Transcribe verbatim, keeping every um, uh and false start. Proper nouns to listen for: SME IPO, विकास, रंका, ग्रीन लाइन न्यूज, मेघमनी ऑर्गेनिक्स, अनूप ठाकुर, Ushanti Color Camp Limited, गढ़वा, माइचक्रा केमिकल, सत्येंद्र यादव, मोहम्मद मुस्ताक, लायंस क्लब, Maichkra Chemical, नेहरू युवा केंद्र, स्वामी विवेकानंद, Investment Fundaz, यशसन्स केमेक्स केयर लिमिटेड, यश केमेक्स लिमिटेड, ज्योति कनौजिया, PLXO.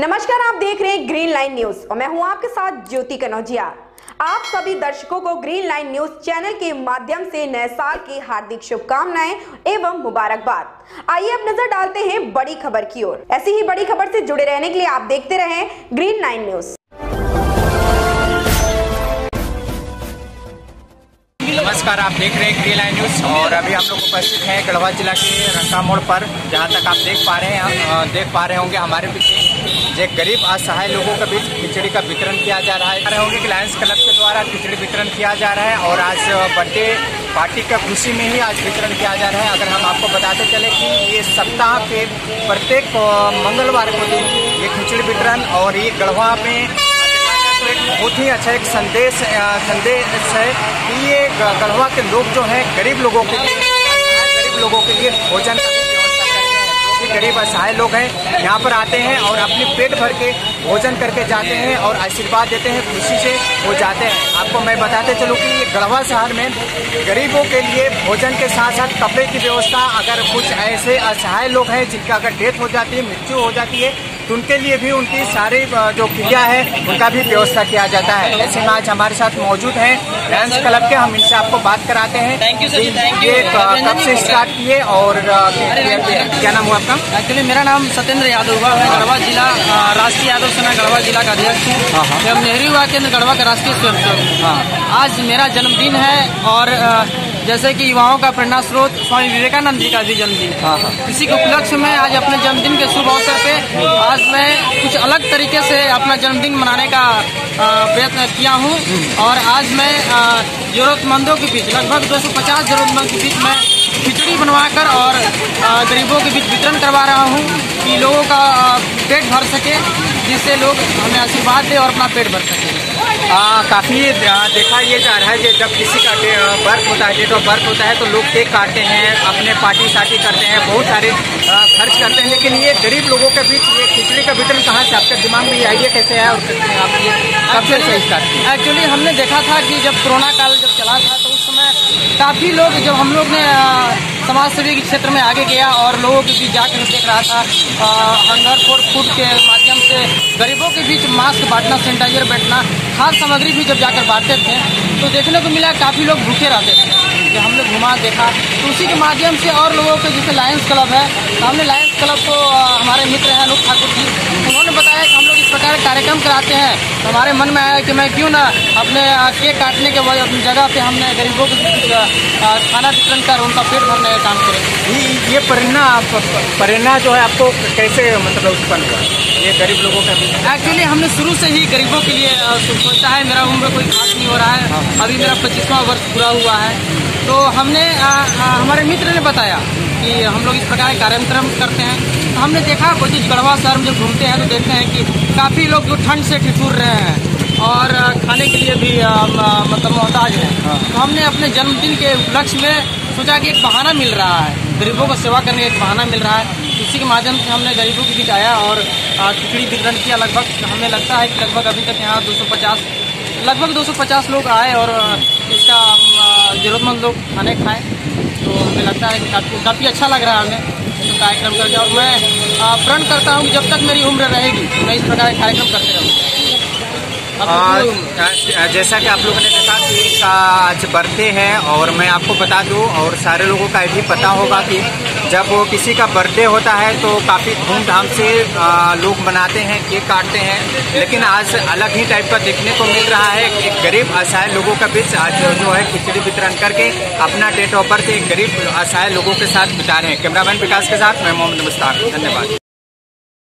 नमस्कार, आप देख रहे हैं ग्रीन लाइन न्यूज और मैं हूं आपके साथ ज्योति कनौजिया। आप सभी दर्शकों को ग्रीन लाइन न्यूज चैनल के माध्यम से नए साल की हार्दिक शुभकामनाएं एवं मुबारकबाद। आइए अब नजर डालते हैं बड़ी खबर की ओर। ऐसी ही बड़ी खबर से जुड़े रहने के लिए आप देखते रहें ग्रीन लाइन न्यूज। नमस्कार, आप देख रहे हैं ग्रीन लाइन न्यूज और अभी हम लोग उपस्थित हैं गढ़वा जिला के रंका मोड़ पर। जहाँ तक आप देख पा रहे हैं देख पा रहे होंगे हमारे पीछे एक गरीब असहाय लोगों के बीच खिचड़ी का वितरण किया जा रहा है। होंगे कि लायंस क्लब के द्वारा खिचड़ी वितरण किया जा रहा है और आज बर्थडे पार्टी का खुशी में ही आज वितरण किया जा रहा है। अगर हम आपको बताते चले कि ये सप्ताह के प्रत्येक मंगलवार को दिन ये खिचड़ी वितरण और ये गढ़वा में तो एक बहुत ही अच्छा एक संदेश संदेश है कि ये गढ़वा के लोग जो हैं गरीब लोगों के लिए गरीब लोगों के लिए भोजन गरीब असहाय लोग हैं, यहाँ पर आते हैं और अपने पेट भर के भोजन करके जाते हैं और आशीर्वाद देते हैं, खुशी से वो जाते हैं। आपको मैं बताते चलूँ कि ये गढ़वा शहर में गरीबों के लिए भोजन के साथ साथ कपड़े की व्यवस्था, अगर कुछ ऐसे असहाय लोग हैं जिनका अगर डेथ हो जाती है, मृत्यु हो जाती है, तो उनके लिए भी उनकी सारी जो क्रिया है उनका भी व्यवस्था किया जाता है। ऐसे में आज हमारे साथ मौजूद हैं लायंस क्लब के, हम इनसे आपको बात कराते हैं ये कब से स्टार्ट किए और क्या नाम हुआ आपका। एक्चुअली मेरा नाम सत्येंद्र यादव हुआ, मैं गढ़वा जिला राष्ट्रीय यादव सेना गढ़वा जिला का अध्यक्ष हूँ। नेहरू युवा केंद्र गढ़वा का राष्ट्रीय स्वयंसेवक। आज मेरा जन्मदिन है और जैसे कि युवाओं का प्रेरणा स्रोत स्वामी विवेकानंद जी का भी जन्मदिन है, इसी के उपलक्ष्य में आज अपने जन्मदिन के शुभ अवसर पे आज मैं कुछ अलग तरीके से अपना जन्मदिन मनाने का प्रयत्न किया हूँ। और आज मैं जरूरतमंदों के बीच, लगभग दो सौ पचास जरूरतमंद के बीच मैं खिचड़ी बनवाकर और गरीबों के बीच वितरण करवा रहा हूँ कि लोगों का पेट भर सके, जिससे लोग हमें आशीर्वाद दें और अपना पेट भर सकें। आ, काफ़ी देखा ये जा रहा है कि जब किसी का बर्थ होता है, डेट ऑफ बर्थ होता है, तो लोग केक काटते हैं, अपने पार्टी शार्टी करते हैं, बहुत सारे आ, खर्च करते हैं, लेकिन ये गरीब लोगों के बीच ये खिचड़ी का वितरण कहाँ से, आपके दिमाग में ये आइडिया कैसे है और आपने कब से सही करते हैं। एक्चुअली हमने देखा था कि जब कोरोना काल जब चला था तो उस समय काफ़ी लोग, जब हम लोग ने समाज सेवी के क्षेत्र में आगे गया और लोगों के बीच जाकर देख रहा था, हंगर फॉर फूड के माध्यम से गरीबों के बीच मास्क बांटना, सैनिटाइजर बांटना, खाद सामग्री भी जब जाकर बांटते थे तो देखने को मिला काफ़ी लोग भूखे रहते थे। जब हमने घुमा देखा तो उसी के माध्यम से और लोगों के, जैसे लायंस क्लब है, तो हमने लायंस क्लब को, हमारे मित्र हैं अनूप ठाकुर जी, उन्होंने बताया कि हम लोग इस प्रकार कार्यक्रम कराते हैं। तो हमारे मन में आया कि मैं क्यों ना अपने केक काटने के बाद अपनी जगह पर हमने गरीबों को खाना वितरण कर उनका पेट भरने का काम करें। ये प्रेरणा प्रेरणा जो है आपको कैसे मतलब उत्पन्न हुआ ये गरीब लोगों का? एक्चुअली हमने शुरू से ही गरीबों के लिए सोचा है। मेरा उम्र कोई खास नहीं हो रहा है, अभी मेरा पच्चीसवां वर्ष पूरा हुआ है। तो हमने आ, आ, हमारे मित्र ने बताया कि हम लोग इस प्रकार के कार्यक्रम करते हैं। तो हमने देखा कोई गढ़वा शहर में जब घूमते हैं तो देखते हैं कि काफ़ी लोग जो ठंड से ठिठुर रहे हैं और खाने के लिए भी आ, मतलब मोहताज हैं। तो हमने अपने जन्मदिन के उपलक्ष्य में सोचा कि एक बहाना मिल रहा है, गरीबों को सेवा करने का एक बहाना मिल रहा है। इसी के माध्यम से हमने गरीबों के बीच आया और खिचड़ी वितरण किया। लगभग हमें लगता है कि लगभग अभी तक यहाँ दो सौ पचास लगभग दो सौ पचास लोग आए और इसका जरूरतमंद लोग खाने खाएँ, तो हमें लगता है कि काफ़ी अच्छा लग रहा है हमें तो कार्यक्रम करके। और मैं प्रण करता हूँ कि जब तक मेरी उम्र रहेगी मैं इस प्रकार के कार्यक्रम करते रहूँगा। जैसा कि आप लोगों ने देखा कि इसका आज बर्थडे है और मैं आपको बता दूँ और सारे लोगों का भी पता होगा कि जब वो किसी का बर्थडे होता है तो काफ़ी धूमधाम से आ, लोग मनाते हैं, केक काटते हैं, लेकिन आज अलग ही टाइप का देखने को मिल रहा है। एक गरीब असहाय लोगों के बीच आज जो है खिचड़ी वितरण करके अपना डेट ऑफ बर्थ एक गरीब असहाय लोगों के साथ बिता रहे हैं। कैमरामैन विकास के साथ मैं मोहम्मद मुस्ताक, धन्यवाद।